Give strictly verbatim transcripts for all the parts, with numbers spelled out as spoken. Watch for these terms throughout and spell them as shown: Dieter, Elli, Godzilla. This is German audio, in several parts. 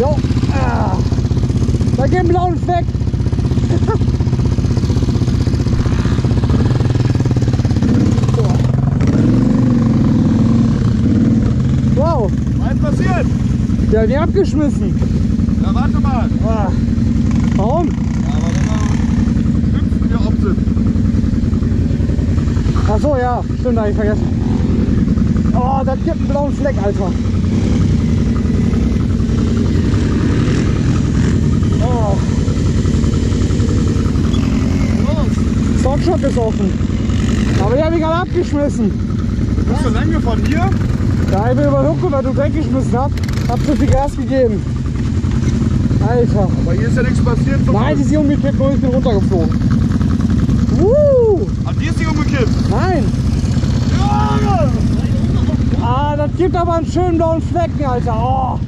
Jo. Ah. Da geht ein blauen Fleck. Wow. Was ist passiert? Der hat die abgeschmissen. Na ja, warte mal. Ah. Warum? Ja, aber dann wir Optik. Ach so, ja. Stimmt, da hab ich vergessen. Oh, das gibt einen blauen Fleck, Alter. Oh. Los. Soundshop ist offen. Aber der hat mich gerade abgeschmissen. Bist du lange von dir? Ja, ich bin überlockt, weil du weggeschmissen hast. Hab zu viel Gas gegeben. Alter. Aber hier ist ja nichts passiert. Nein, die ist hier umgekippt und ich bin runtergeflogen. Uh. Aber die ist nicht umgekippt? Nein. Ja. Ah, das gibt aber einen schönen blauen Flecken, Alter. Oh.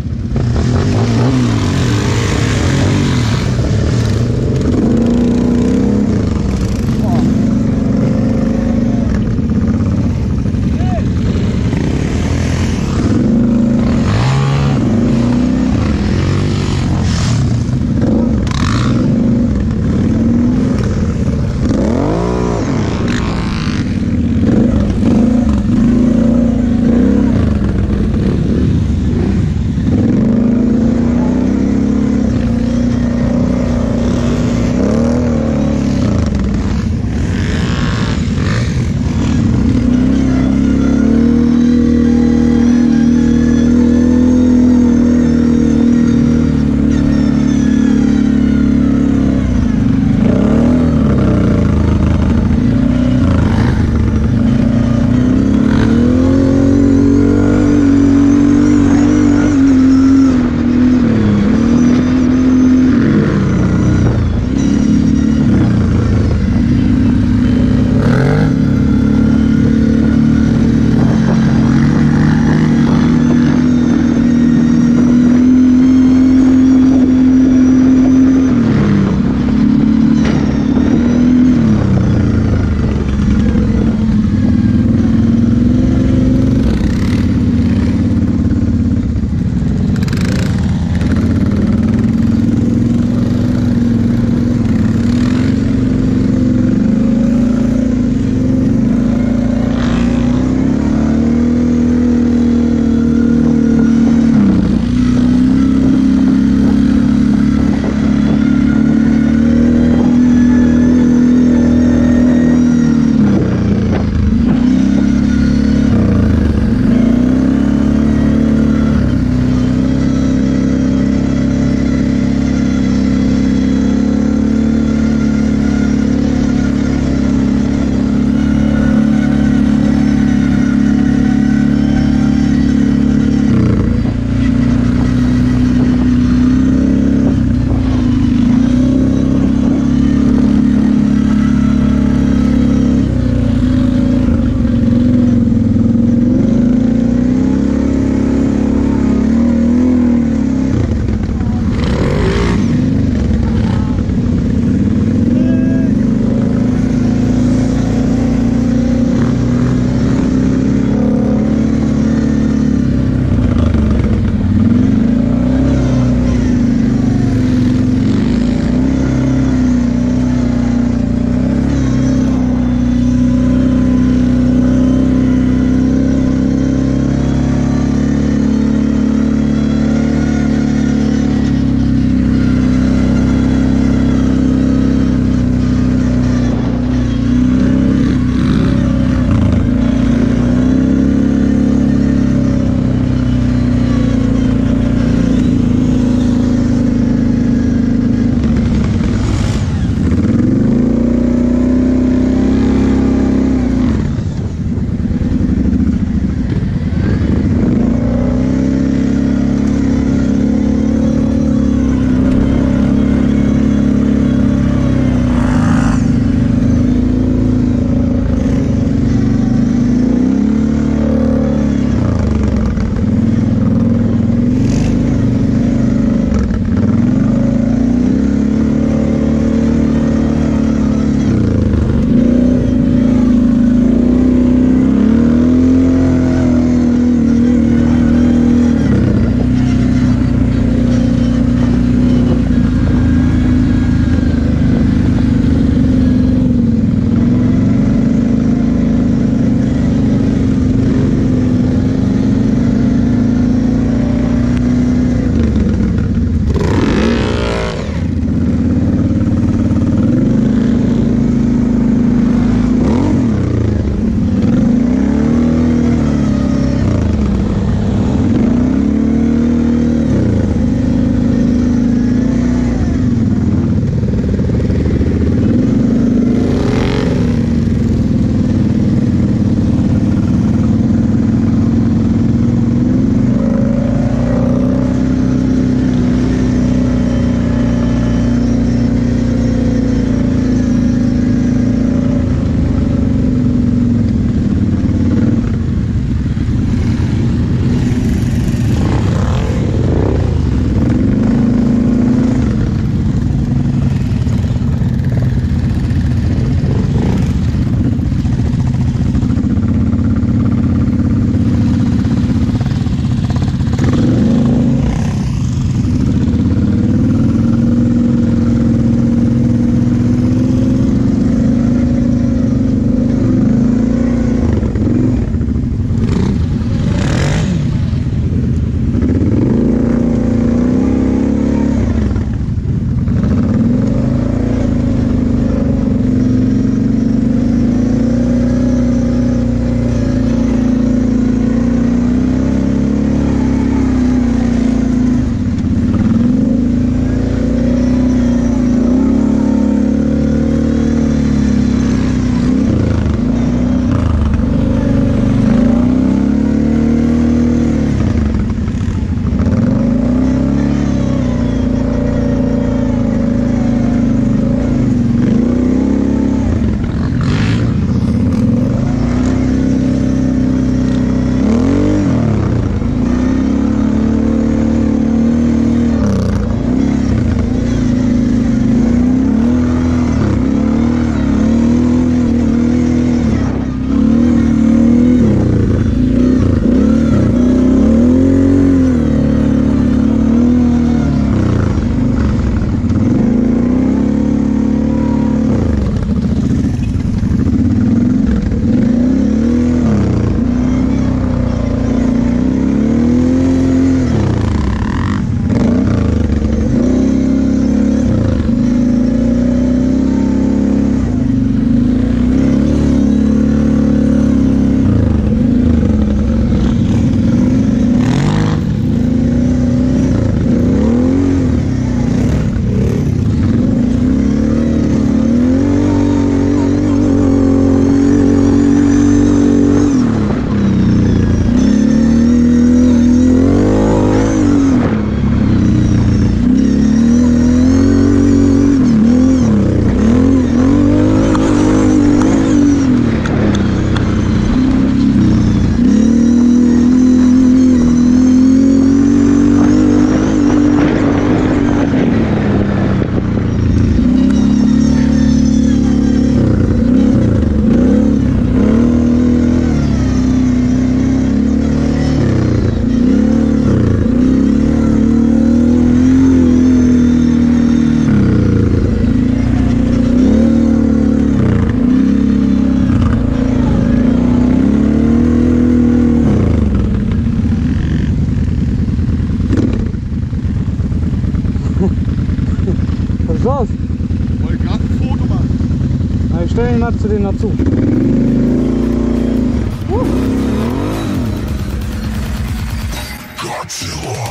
gerade zu denen dazu. Godzilla.